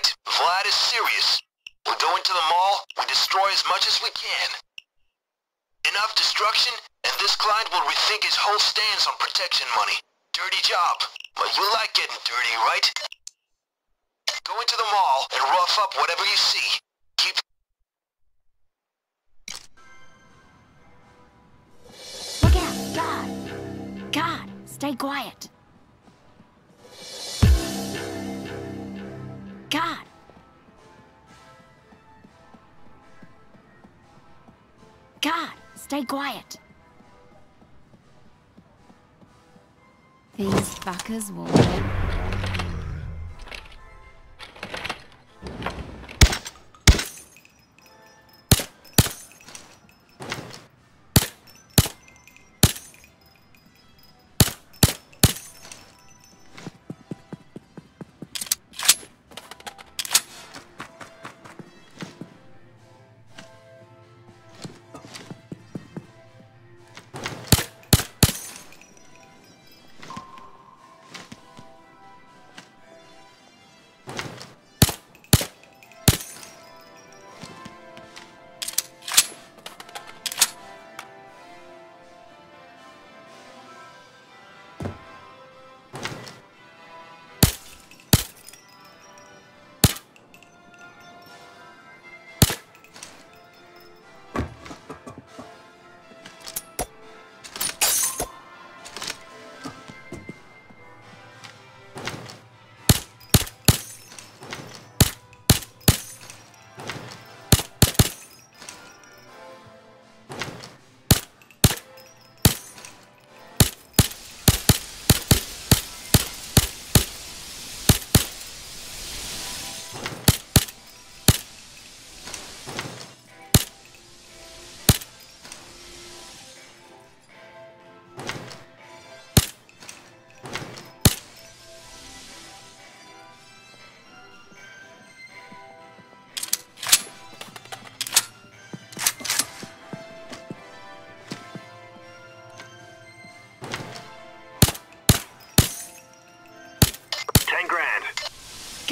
right? Vlad is serious. We're going to the mall, we destroy as much as we can. Enough destruction, and this client will rethink his whole stance on protection money. Dirty job, but you like getting dirty, right? Go into the mall and rough up whatever you see. Look out, God! God, stay quiet. God! God, stay quiet. These fuckers will win. God!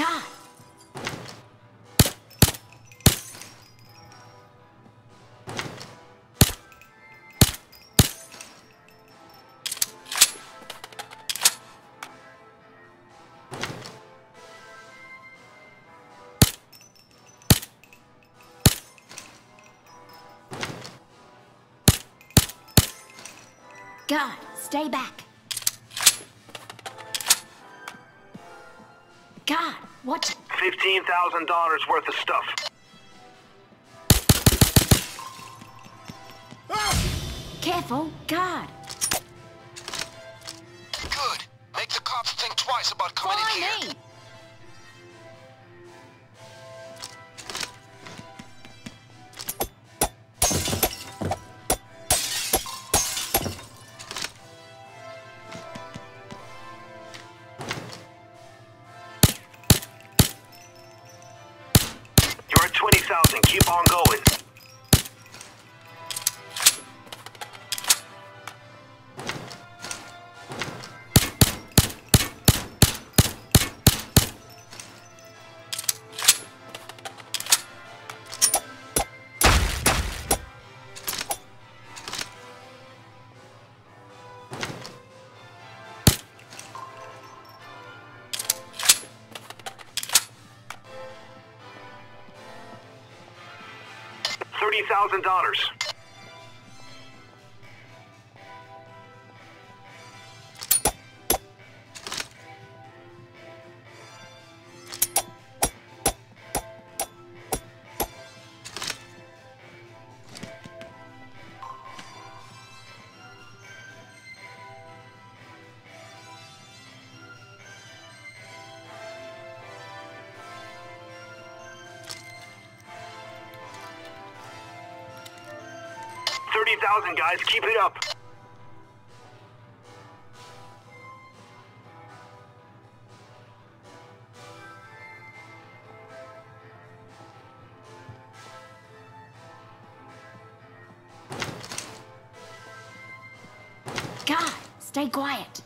God, stay back! God, what? $15,000 worth of stuff. Ah! Careful, God. Good. Make the cops think twice about coming in here. Keep on going. $30,000. $30,000, guys, keep it up. God, stay quiet.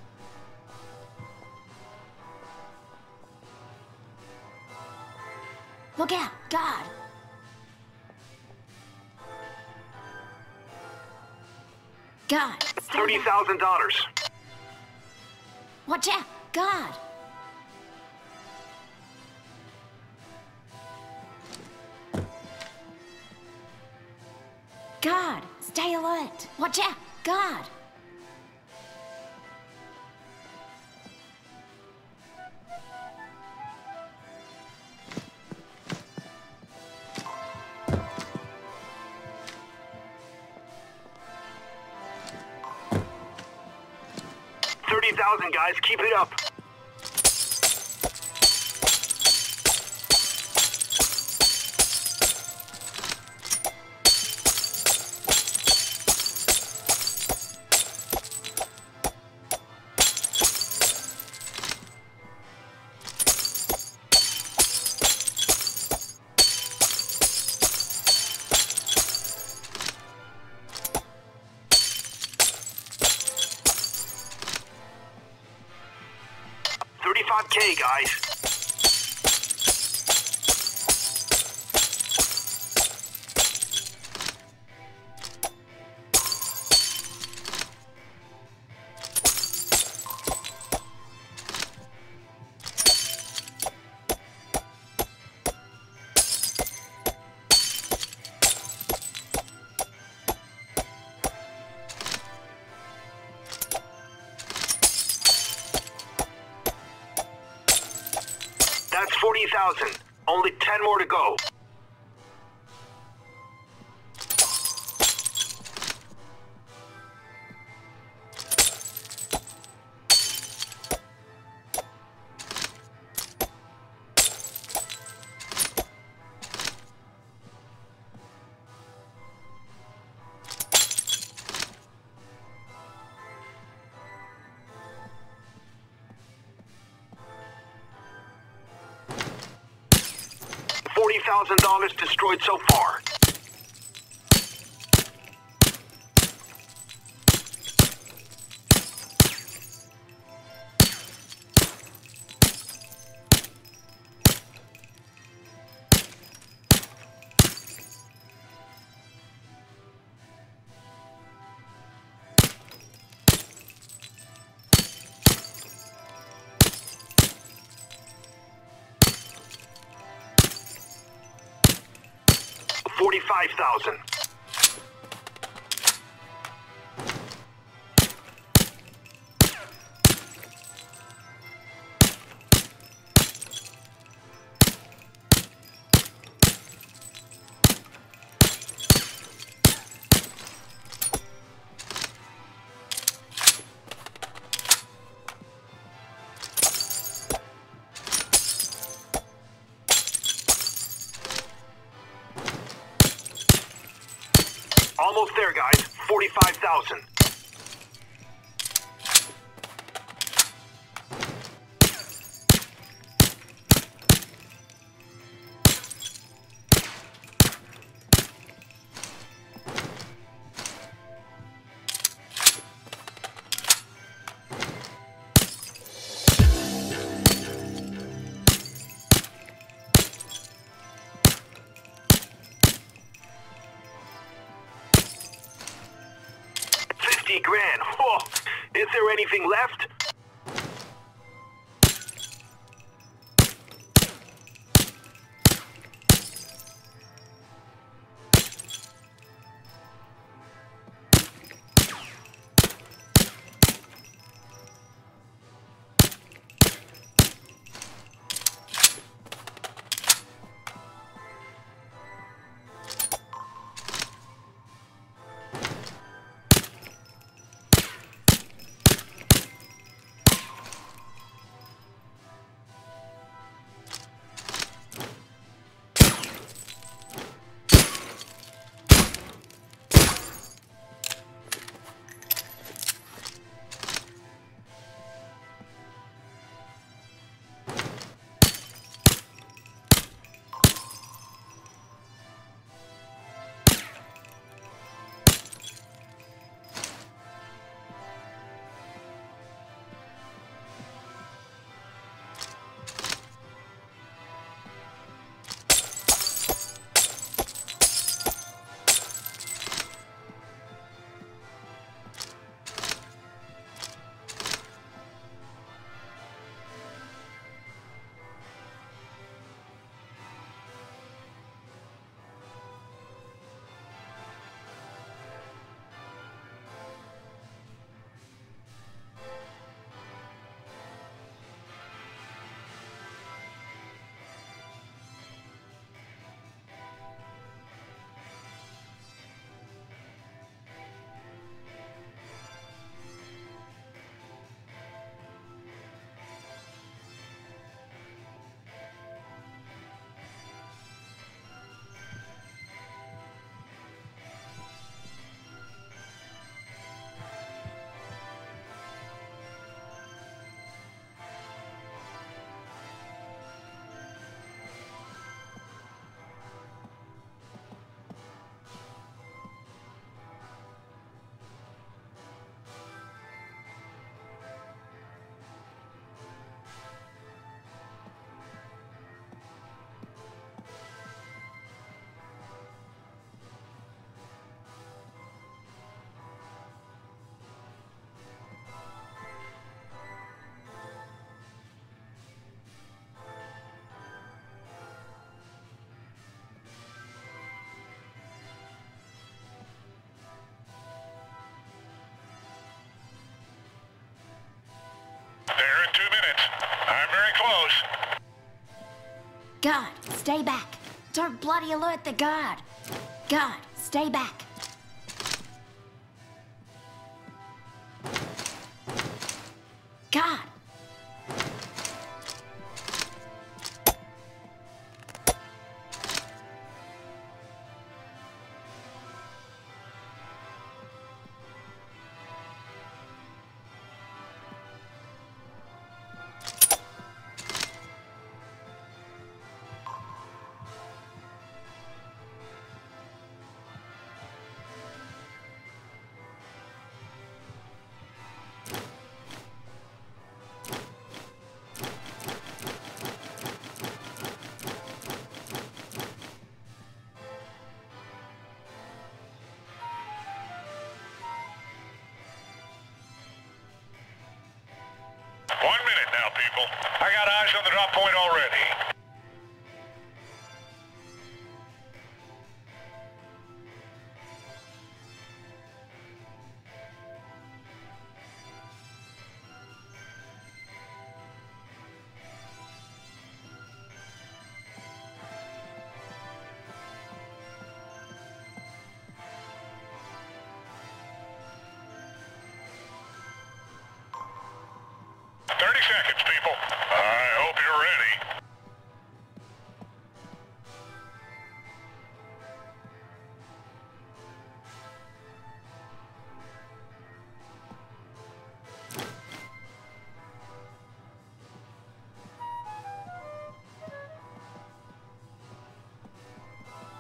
Look out! God! God! $30,000. Watch out! God! God! Stay alert! Watch out! God! $30,000, guys, keep it up. $35K, guys. That's 40,000. Only 10 more to go. $40,000 destroyed so far. $45,000. Almost there, guys. 45,000. $50,000. Oh, is there anything left? God, stay back. Don't bloody alert the guard. God, stay back. God. People. I got eyes on the drop point already.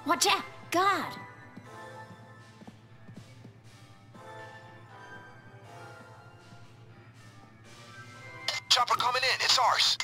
Watch out! God! Chopper coming in, it's ours!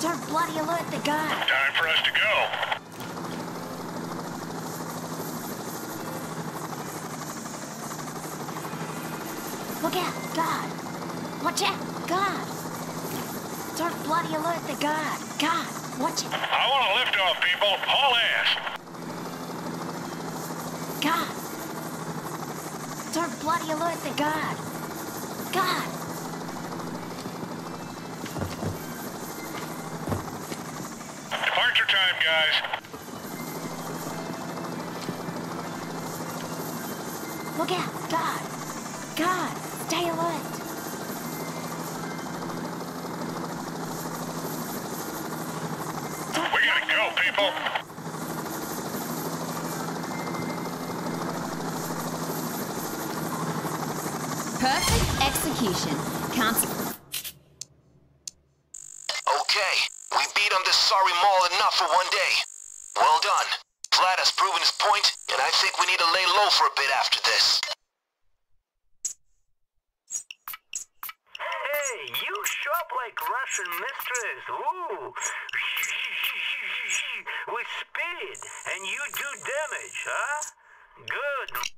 Don't bloody alert the guard. Time for us to go. Look out, God. Watch out, God. Don't bloody alert the guard. God, watch it. I want to lift off, people. Haul ass. God. Don't bloody alert the guard. God. Time, guys. Look out, God. God, stay alert. We gotta go, people. Perfect execution. Can't. For one day. Well done. Vlad has proven his point, and I think we need to lay low for a bit after this. Hey, you shop like Russian mistress. Ooh. With speed, and you do damage, huh? Good.